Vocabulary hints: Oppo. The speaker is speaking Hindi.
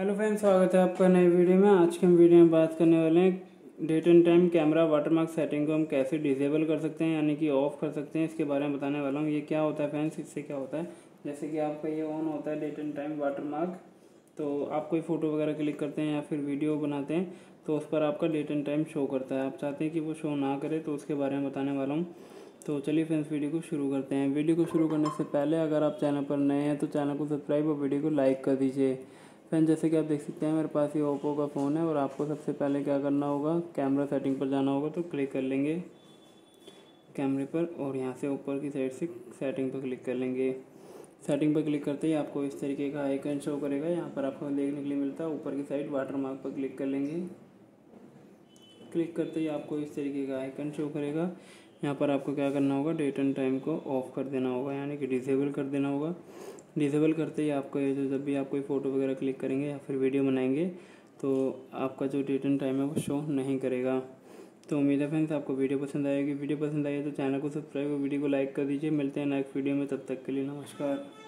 हेलो फ्रेंड्स, स्वागत है आपका नए वीडियो में। आज के हम वीडियो में बात करने वाले हैं date and time camera watermark setting को हम कैसे डिसेबल कर सकते हैं, यानी कि ऑफ कर सकते हैं, इसके बारे में बताने वाला हूँ। ये क्या होता है फ्रेंड्स, इससे क्या होता है, जैसे कि आपका ये ऑन होता है डेट एंड टाइम वाटरमार्क, तो आप कोई फ़ोटो वगैरह क्लिक करते हैं या फिर वीडियो बनाते हैं तो उस पर आपका डेट एंड टाइम शो करता है। आप चाहते हैं कि वो शो ना करे तो उसके बारे में बताने वाला हूँ। तो चलिए फ्रेंड्स, वीडियो को शुरू करते हैं। वीडियो को शुरू करने से पहले अगर आप चैनल पर नए हैं तो चैनल को सब्सक्राइब और वीडियो को लाइक कर दीजिए। फ्रेंड, जैसे कि आप देख सकते हैं मेरे पास ये ओप्पो का फ़ोन है और आपको सबसे पहले क्या करना होगा, कैमरा सेटिंग पर जाना होगा। तो क्लिक कर लेंगे कैमरे पर और यहाँ से ऊपर की साइड से सेटिंग पर क्लिक कर लेंगे। सेटिंग पर क्लिक करते ही आपको इस तरीके का आइकन शो करेगा, यहाँ पर आपको देखने के लिए मिलता है। ऊपर की साइड वाटरमार्क पर क्लिक कर लेंगे। क्लिक करते ही आपको इस तरीके का आइकन शो करेगा, यहाँ पर आपको क्या करना होगा, डेट एंड टाइम को ऑफ कर देना होगा, यानी कि डिसेबल कर देना होगा। डिसेबल करते ही आपको ये जो जब भी आप कोई फ़ोटो वगैरह क्लिक करेंगे या फिर वीडियो बनाएंगे तो आपका जो डेट एंड टाइम है वो शो नहीं करेगा। तो उम्मीद है फ्रेंड्स आपको वीडियो पसंद आएगी। वीडियो पसंद आई तो चैनल को सब्सक्राइब और वीडियो को लाइक कर दीजिए। मिलते हैं नेक्स्ट वीडियो में, तब तक के लिए नमस्कार।